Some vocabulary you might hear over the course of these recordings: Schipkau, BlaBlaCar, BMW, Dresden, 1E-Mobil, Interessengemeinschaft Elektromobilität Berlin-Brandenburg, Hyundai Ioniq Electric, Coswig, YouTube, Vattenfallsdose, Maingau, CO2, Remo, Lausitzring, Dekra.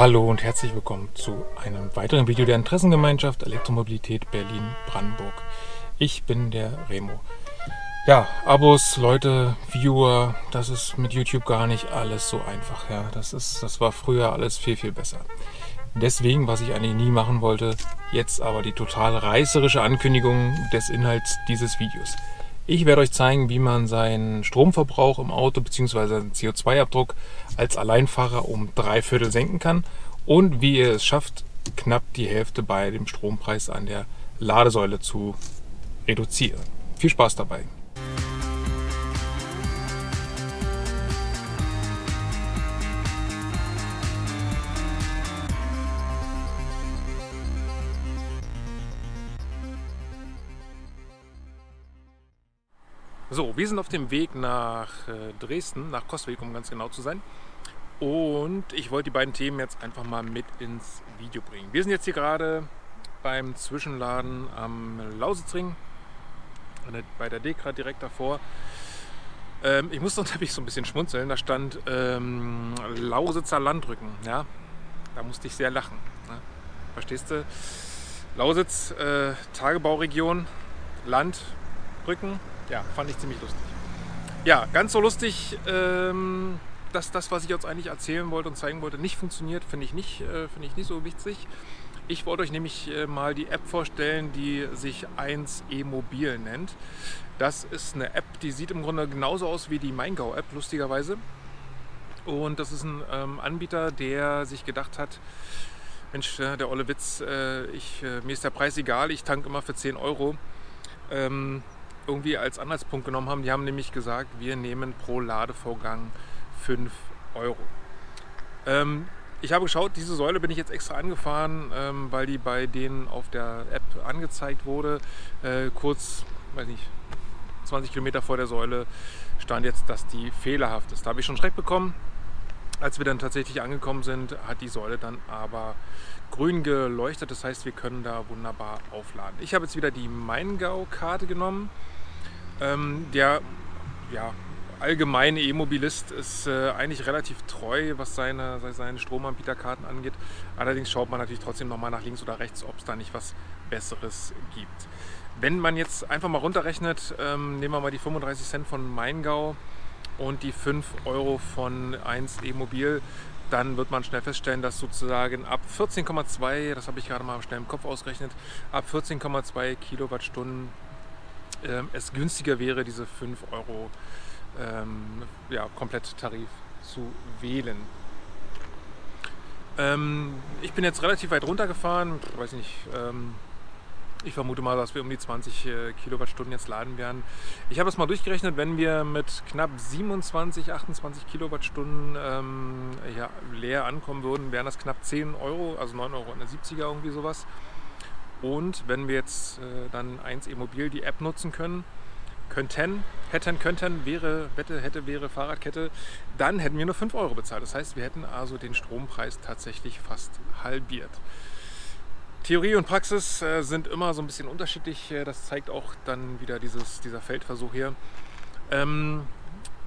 Hallo und herzlich willkommen zu einem weiteren Video der Interessengemeinschaft Elektromobilität Berlin-Brandenburg. Ich bin der Remo. Ja, Abos, Leute, Viewer, das ist mit YouTube gar nicht alles so einfach. Ja, das war früher alles viel, viel besser. Deswegen, was ich eigentlich nie machen wollte, jetzt aber die total reißerische Ankündigung des Inhalts dieses Videos. Ich werde euch zeigen, wie man seinen Stromverbrauch im Auto bzw. seinen CO2-Abdruck als Alleinfahrer um 3/4 senken kann und wie ihr es schafft, knapp die Hälfte bei dem Strompreis an der Ladesäule zu reduzieren. Viel Spaß dabei! So, wir sind auf dem Weg nach Dresden, nach Coswig, um ganz genau zu sein. Und ich wollte die beiden Themen jetzt einfach mal mit ins Video bringen. Wir sind jetzt hier gerade beim Zwischenladen am Lausitzring, bei der Dekra direkt davor. Ich musste unterwegs so ein bisschen schmunzeln, da stand Lausitzer Landrücken. Ja? Da musste ich sehr lachen. Ne? Verstehst du? Lausitz, Tagebauregion, Landrücken. Ja, fand ich ziemlich lustig. Ja, ganz so lustig, dass das, was ich jetzt eigentlich erzählen wollte und zeigen wollte, nicht funktioniert, finde ich nicht so witzig. Ich wollte euch nämlich mal die App vorstellen, die sich 1E-Mobil nennt. Das ist eine App, die sieht im Grunde genauso aus wie die Maingau-App, lustigerweise. Und das ist ein Anbieter, der sich gedacht hat, Mensch, der olle Witz, mir ist der Preis egal, ich tanke immer für 10 €. Irgendwie als Anhaltspunkt genommen haben. Die haben nämlich gesagt, wir nehmen pro Ladevorgang 5 €. Ich habe geschaut, diese Säule bin ich jetzt extra angefahren, weil die bei denen auf der App angezeigt wurde. Kurz, weiß nicht, 20 Kilometer vor der Säule stand jetzt, dass die fehlerhaft ist. Da habe ich schon Schreck bekommen. Als wir dann tatsächlich angekommen sind, hat die Säule dann aber grün geleuchtet. Das heißt, wir können da wunderbar aufladen. Ich habe jetzt wieder die Maingau-Karte genommen. Der allgemeine E-Mobilist ist eigentlich relativ treu, was seine Stromanbieterkarten angeht. Allerdings schaut man natürlich trotzdem nochmal nach links oder rechts, ob es da nicht was Besseres gibt. Wenn man jetzt einfach mal runterrechnet, nehmen wir mal die 35 Cent von Maingau und die 5 € von 1E-Mobil, dann wird man schnell feststellen, dass sozusagen ab 14,2, das habe ich gerade mal schnell im Kopf ausgerechnet, ab 14,2 Kilowattstunden es günstiger wäre, diese 5 € Kompletttarif zu wählen. Ich bin jetzt relativ weit runtergefahren, weiß nicht, ich vermute mal, dass wir um die 20 Kilowattstunden jetzt laden werden. Ich habe es mal durchgerechnet, wenn wir mit knapp 27, 28 Kilowattstunden leer ankommen würden, wären das knapp 10 €, also 9,70 € irgendwie sowas. Und wenn wir jetzt dann 1E-Mobil die App nutzen könnten, wäre, Wette, hätte, wäre, Fahrradkette, dann hätten wir nur 5 € bezahlt. Das heißt, wir hätten also den Strompreis tatsächlich fast halbiert. Theorie und Praxis sind immer so ein bisschen unterschiedlich. Das zeigt auch dann wieder dieser Feldversuch hier.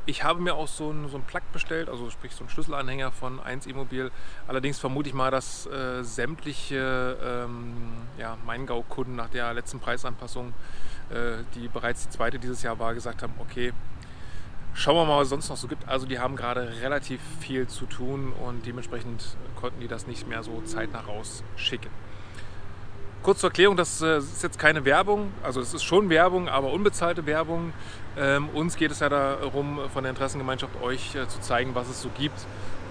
Ich habe mir auch so einen Plug bestellt, also sprich so einen Schlüsselanhänger von 1E-Mobil. Allerdings vermute ich mal, dass sämtliche Maingau-Kunden nach der letzten Preisanpassung, die bereits die zweite dieses Jahr war, gesagt haben, okay, schauen wir mal, was es sonst noch so gibt. Also die haben gerade relativ viel zu tun und dementsprechend konnten die das nicht mehr so zeitnah rausschicken. Kurz zur Erklärung, das ist jetzt keine Werbung, also es ist schon Werbung, aber unbezahlte Werbung. Uns geht es ja darum, von der Interessengemeinschaft euch zu zeigen, was es so gibt.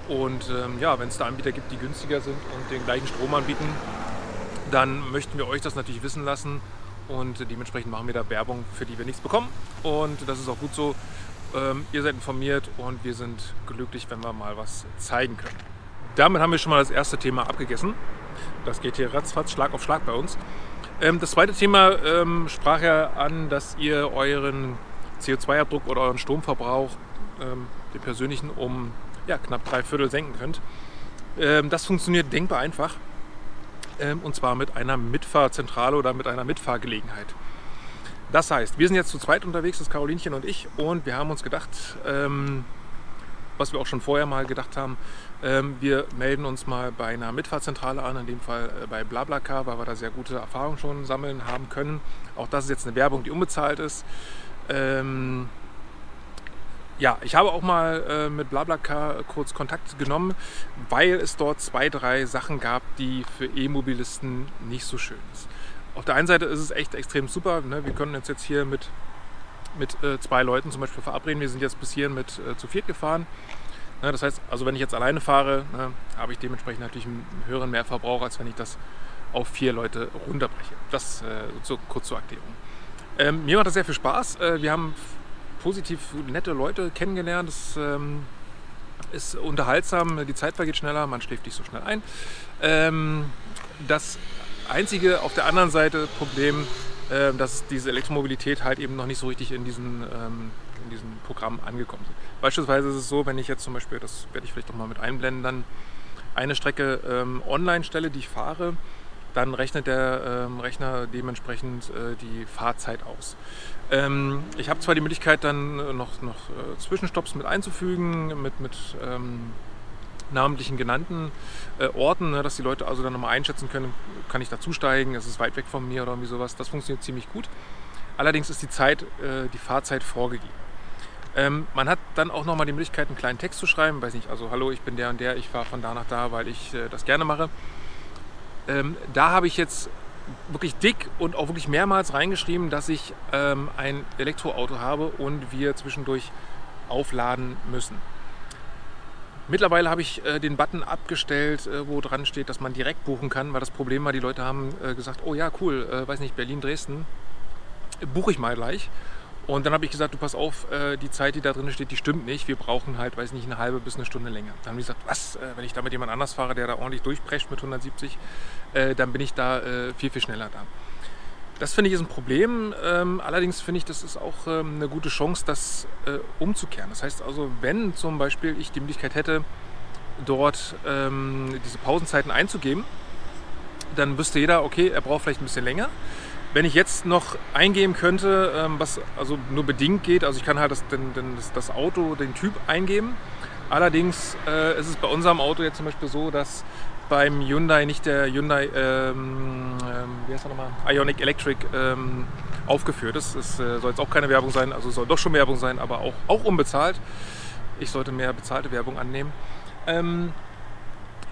Und wenn es da Anbieter gibt, die günstiger sind und den gleichen Strom anbieten, dann möchten wir euch das natürlich wissen lassen. Und dementsprechend machen wir da Werbung, für die wir nichts bekommen. Und das ist auch gut so. Ihr seid informiert und wir sind glücklich, wenn wir mal was zeigen können. Damit haben wir schon mal das erste Thema abgegessen. Das geht hier ratzfatz, Schlag auf Schlag bei uns. Das zweite Thema sprach ja an, dass ihr euren CO2-Abdruck oder euren Stromverbrauch, den persönlichen, um knapp 3/4 senken könnt. Das funktioniert denkbar einfach, und zwar mit einer Mitfahrzentrale oder mit einer Mitfahrgelegenheit. Das heißt, wir sind jetzt zu zweit unterwegs, das Karolinchen und ich, und wir haben uns gedacht, was wir auch schon vorher mal gedacht haben, wir melden uns mal bei einer Mitfahrzentrale an, in dem Fall bei BlaBlaCar, weil wir da sehr gute Erfahrungen schon sammeln haben können. Auch das ist jetzt eine Werbung, die unbezahlt ist. Ja, ich habe auch mal mit BlaBlaCar kurz Kontakt genommen, weil es dort zwei, drei Sachen gab, die für E-Mobilisten nicht so schön ist. Auf der einen Seite ist es echt extrem super, ne? Wir können uns jetzt hier mit zwei Leuten zum Beispiel verabreden. Wir sind jetzt bis hierhin mit zu viert gefahren. Ne? Das heißt, also wenn ich jetzt alleine fahre, ne, habe ich dementsprechend natürlich einen höheren Mehrverbrauch, als wenn ich das auf vier Leute runterbreche. Das kurz zur Erklärung. Mir macht das sehr viel Spaß. Wir haben positiv nette Leute kennengelernt. Das ist unterhaltsam, die Zeit vergeht schneller, man schläft nicht so schnell ein. Das einzige auf der anderen Seite Problem, dass diese Elektromobilität halt eben noch nicht so richtig in diesem Programm angekommen sind. Beispielsweise ist es so, wenn ich jetzt zum Beispiel, das werde ich vielleicht auch mal mit einblenden, dann eine Strecke online stelle, die ich fahre, dann rechnet der Rechner dementsprechend die Fahrzeit aus. Ich habe zwar die Möglichkeit, dann noch Zwischenstopps mit einzufügen, mit namentlichen genannten Orten, ne, dass die Leute also dann nochmal einschätzen können, kann ich dazusteigen, ist es weit weg von mir oder irgendwie sowas. Das funktioniert ziemlich gut. Allerdings ist die Zeit, die Fahrzeit vorgegeben. Man hat dann auch nochmal die Möglichkeit, einen kleinen Text zu schreiben, weiß nicht, also hallo, ich bin der und der, ich fahre von da nach da, weil ich das gerne mache. Da habe ich jetzt wirklich dick und auch wirklich mehrmals reingeschrieben, dass ich ein Elektroauto habe und wir zwischendurch aufladen müssen. Mittlerweile habe ich den Button abgestellt, wo dran steht, dass man direkt buchen kann, weil das Problem war, die Leute haben gesagt, oh ja, cool, weiß nicht, Berlin, Dresden, buche ich mal gleich. Und dann habe ich gesagt, du pass auf, die Zeit, die da drin steht, die stimmt nicht. Wir brauchen halt, weiß nicht, eine halbe bis eine Stunde länger. Dann haben die gesagt, was, wenn ich da mit jemand anders fahre, der da ordentlich durchprescht mit 170, dann bin ich da viel schneller da. Das finde ich ist ein Problem. Allerdings finde ich, das ist auch eine gute Chance, das umzukehren. Das heißt also, wenn zum Beispiel ich die Möglichkeit hätte, dort diese Pausenzeiten einzugeben, dann wüsste jeder, okay, er braucht vielleicht ein bisschen länger. Wenn ich jetzt noch eingeben könnte, was also nur bedingt geht, also ich kann halt das Auto, den Typ eingeben. Allerdings ist es bei unserem Auto jetzt zum Beispiel so, dass beim Hyundai nicht der Hyundai wie heißt er nochmal? Ioniq Electric aufgeführt ist. Es soll jetzt auch keine Werbung sein, also es soll doch schon Werbung sein, aber auch unbezahlt. Ich sollte mehr bezahlte Werbung annehmen.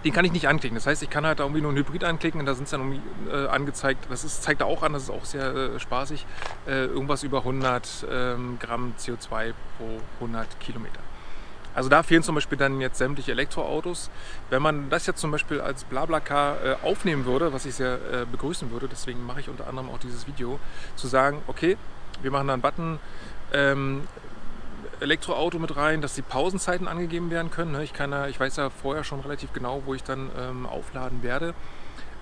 Den kann ich nicht anklicken. Das heißt, ich kann halt da irgendwie nur einen Hybrid anklicken und da sind es dann irgendwie angezeigt. Das zeigt da auch an, das ist auch sehr spaßig. Irgendwas über 100 Gramm CO2 pro 100 Kilometer. Also da fehlen zum Beispiel dann jetzt sämtliche Elektroautos. Wenn man das jetzt zum Beispiel als BlaBlaCar aufnehmen würde, was ich sehr begrüßen würde, deswegen mache ich unter anderem auch dieses Video, zu sagen, okay, wir machen da einen Button, Elektroauto mit rein, dass die Pausenzeiten angegeben werden können. Ich weiß ja vorher schon relativ genau, wo ich dann aufladen werde.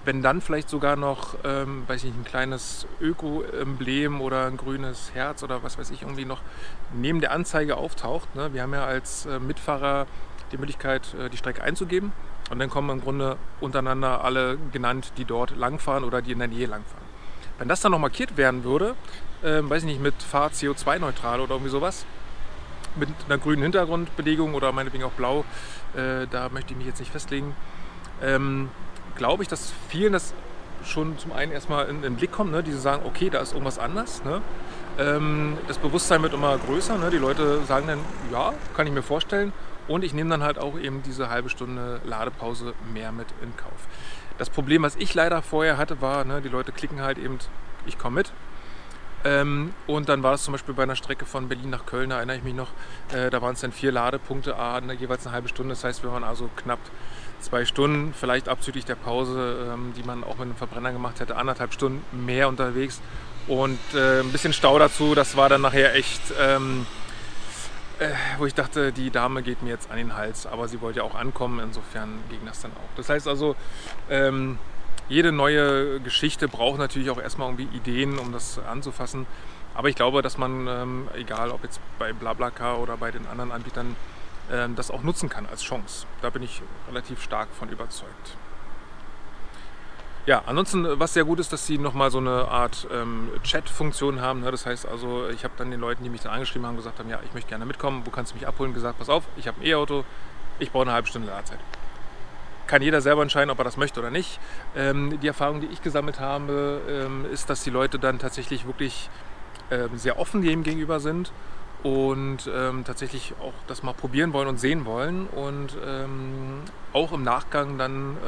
Wenn dann vielleicht sogar noch, weiß ich nicht, ein kleines Öko-Emblem oder ein grünes Herz oder was weiß ich, irgendwie noch neben der Anzeige auftaucht. Ne? Wir haben ja als Mitfahrer die Möglichkeit, die Strecke einzugeben und dann kommen im Grunde untereinander alle genannt, die dort langfahren oder die in der Nähe langfahren. Wenn das dann noch markiert werden würde, weiß ich nicht, mit Fahr CO2-neutral oder irgendwie sowas, mit einer grünen Hintergrundbelegung oder meinetwegen auch blau, da möchte ich mich jetzt nicht festlegen, glaube ich, dass vielen das schon zum einen erstmal in den Blick kommt, ne? Die sagen, okay, da ist irgendwas anders. Ne? Das Bewusstsein wird immer größer, ne? Die Leute sagen dann, ja, kann ich mir vorstellen und ich nehme dann halt auch eben diese halbe Stunde Ladepause mehr mit in Kauf. Das Problem, was ich leider vorher hatte, war, ne, die Leute klicken halt eben, ich komme mit. Und dann war es zum Beispiel bei einer Strecke von Berlin nach Köln, da erinnere ich mich noch, da waren es dann 4 Ladepunkte, jeweils eine halbe Stunde. Das heißt, wir waren also knapp 2 Stunden, vielleicht abzüglich der Pause, die man auch mit einem Verbrenner gemacht hätte, 1,5 Stunden mehr unterwegs. Und ein bisschen Stau dazu, das war dann nachher echt, wo ich dachte, die Dame geht mir jetzt an den Hals, aber sie wollte ja auch ankommen, insofern ging das dann auch. Das heißt also, jede neue Geschichte braucht natürlich auch erstmal irgendwie Ideen, um das anzufassen. Aber ich glaube, dass man, egal ob jetzt bei BlaBlaCar oder bei den anderen Anbietern, das auch nutzen kann als Chance. Da bin ich relativ stark von überzeugt. Ja, ansonsten, was sehr gut ist, dass sie nochmal so eine Art Chat-Funktion haben. Ne? Das heißt also, ich habe dann den Leuten, die mich dann angeschrieben haben, gesagt haben, ja, ich möchte gerne mitkommen, wo kannst du mich abholen? Gesagt, pass auf, ich habe ein E-Auto, ich brauche eine halbe Stunde Ladezeit. Kann jeder selber entscheiden, ob er das möchte oder nicht. Die Erfahrung, die ich gesammelt habe, ist, dass die Leute dann tatsächlich wirklich sehr offen dem gegenüber sind und tatsächlich auch das mal probieren wollen und sehen wollen und auch im Nachgang dann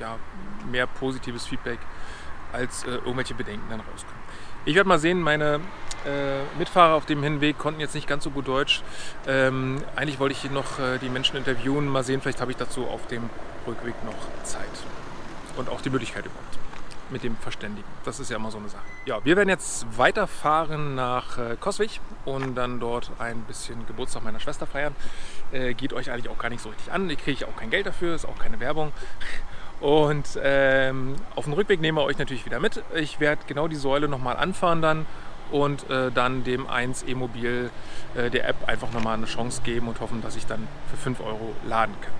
ja, mehr positives Feedback als irgendwelche Bedenken dann rauskommen. Ich werde mal sehen, meine Mitfahrer auf dem Hinweg konnten jetzt nicht ganz so gut Deutsch. Eigentlich wollte ich noch die Menschen interviewen, mal sehen, vielleicht habe ich dazu auf dem Rückweg noch Zeit und auch die Möglichkeit überhaupt mit dem Verständigen. Das ist ja immer so eine Sache. Ja, wir werden jetzt weiterfahren nach Coswig und dann dort ein bisschen Geburtstag meiner Schwester feiern. Geht euch eigentlich auch gar nicht so richtig an. Ich kriege auch kein Geld dafür, ist auch keine Werbung. Und auf dem Rückweg nehmen wir euch natürlich wieder mit. Ich werde genau die Säule nochmal anfahren dann und dann dem 1 E-Mobil der App einfach nochmal eine Chance geben und hoffen, dass ich dann für 5 € laden kann.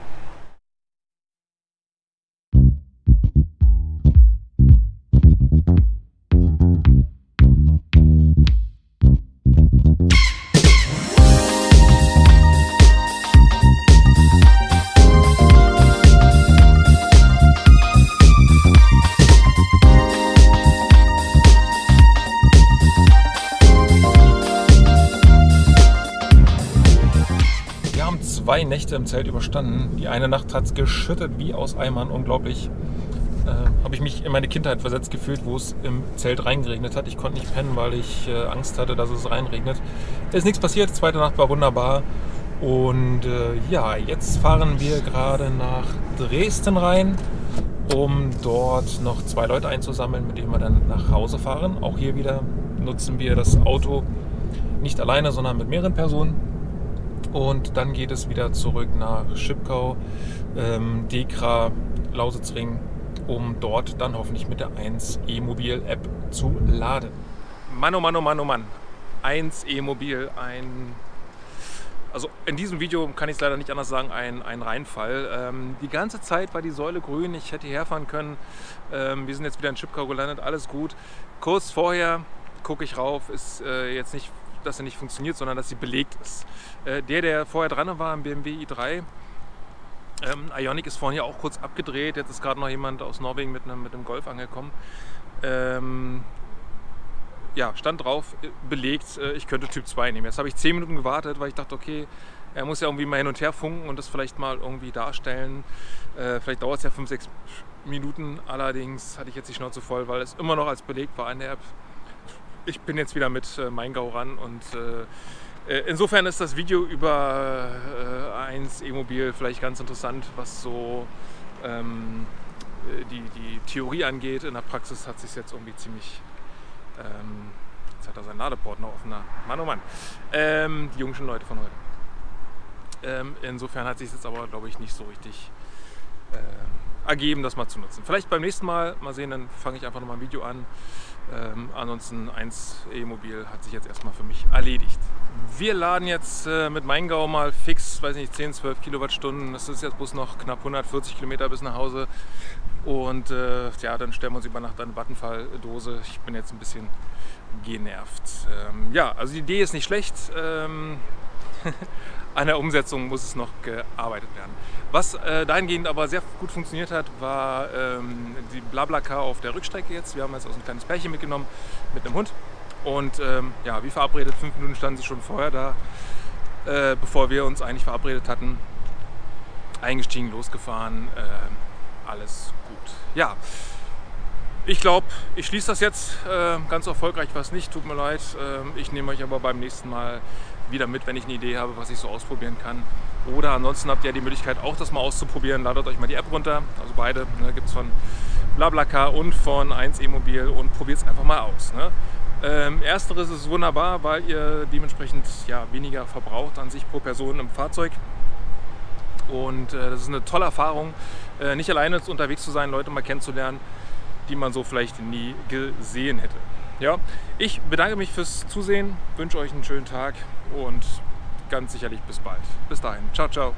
Zwei Nächte im Zelt überstanden. Die eine Nacht hat es geschüttet wie aus Eimern, unglaublich. Habe ich mich in meine Kindheit versetzt gefühlt, wo es im Zelt reingeregnet hat. Ich konnte nicht pennen, weil ich Angst hatte, dass es reinregnet. Ist nichts passiert, zweite Nacht war wunderbar. Und ja, jetzt fahren wir gerade nach Dresden rein, um dort noch 2 Leute einzusammeln, mit denen wir dann nach Hause fahren. Auch hier wieder nutzen wir das Auto nicht alleine, sondern mit mehreren Personen. Und dann geht es wieder zurück nach Schipkau, Dekra, Lausitzring, um dort dann hoffentlich mit der 1 E-Mobil App zu laden. Mann, oh Mann, oh Mann, oh Mann. 1 E-Mobil, also in diesem Video kann ich es leider nicht anders sagen, ein Reinfall. Die ganze Zeit war die Säule grün, ich hätte hierher fahren können. Wir sind jetzt wieder in Schipkau gelandet, alles gut. Kurz vorher gucke ich rauf, ist jetzt nicht, dass sie nicht funktioniert, sondern dass sie belegt ist. Der vorher dran war, im BMW i3, Ioniq ist vorhin ja auch kurz abgedreht, jetzt ist gerade noch jemand aus Norwegen mit einem Golf angekommen. Ja, stand drauf, belegt, ich könnte Typ 2 nehmen. Jetzt habe ich 10 Minuten gewartet, weil ich dachte, okay, er muss ja irgendwie mal hin und her funken und das vielleicht mal irgendwie darstellen. Vielleicht dauert es ja 5-6 Minuten, allerdings hatte ich jetzt die Schnauze voll, weil es immer noch als belegt war in der App. Ich bin jetzt wieder mit Maingau ran und insofern ist das Video über 1 E-Mobil vielleicht ganz interessant, was so die Theorie angeht. In der Praxis hat sich jetzt irgendwie ziemlich... jetzt hat er seinen Ladeport noch offener. Mann, oh Mann. Die jungen Leute von heute. Insofern hat sich jetzt aber, glaube ich, nicht so richtig... ergeben, das mal zu nutzen. Vielleicht beim nächsten Mal, mal sehen, dann fange ich einfach nochmal ein Video an. Ansonsten 1 E-Mobil hat sich jetzt erstmal für mich erledigt. Wir laden jetzt mit Maingau mal fix, weiß nicht, 10-12 Kilowattstunden. Das ist jetzt bloß noch knapp 140 Kilometer bis nach Hause. Und ja, dann stellen wir uns über Nacht eine Vattenfalldose. Ich bin jetzt ein bisschen genervt. Ja, also die Idee ist nicht schlecht. An der Umsetzung muss es noch gearbeitet werden. Was dahingehend aber sehr gut funktioniert hat, war die BlaBlaCar auf der Rückstrecke jetzt. Wir haben jetzt auch ein kleines Pärchen mitgenommen mit einem Hund. Und ja, wie verabredet, 5 Minuten standen sie schon vorher da, bevor wir uns eigentlich verabredet hatten. Eingestiegen, losgefahren, alles gut. Ja, ich glaube, ich schließe das jetzt. Ganz erfolgreich war es nicht, tut mir leid. Ich nehme euch aber beim nächsten Mal wieder mit, wenn ich eine Idee habe, was ich so ausprobieren kann. Oder ansonsten habt ihr ja die Möglichkeit, auch das mal auszuprobieren. Ladet euch mal die App runter, also beide, ne, gibt es von BlaBlaCar und von 1 E-Mobil und probiert es einfach mal aus. Ne? Ersteres ist wunderbar, weil ihr dementsprechend ja, weniger verbraucht an sich pro Person im Fahrzeug. Und das ist eine tolle Erfahrung, nicht alleine unterwegs zu sein, Leute mal kennenzulernen, die man so vielleicht nie gesehen hätte. Ja, ich bedanke mich fürs Zusehen, wünsche euch einen schönen Tag und ganz sicherlich bis bald. Bis dahin. Ciao, ciao.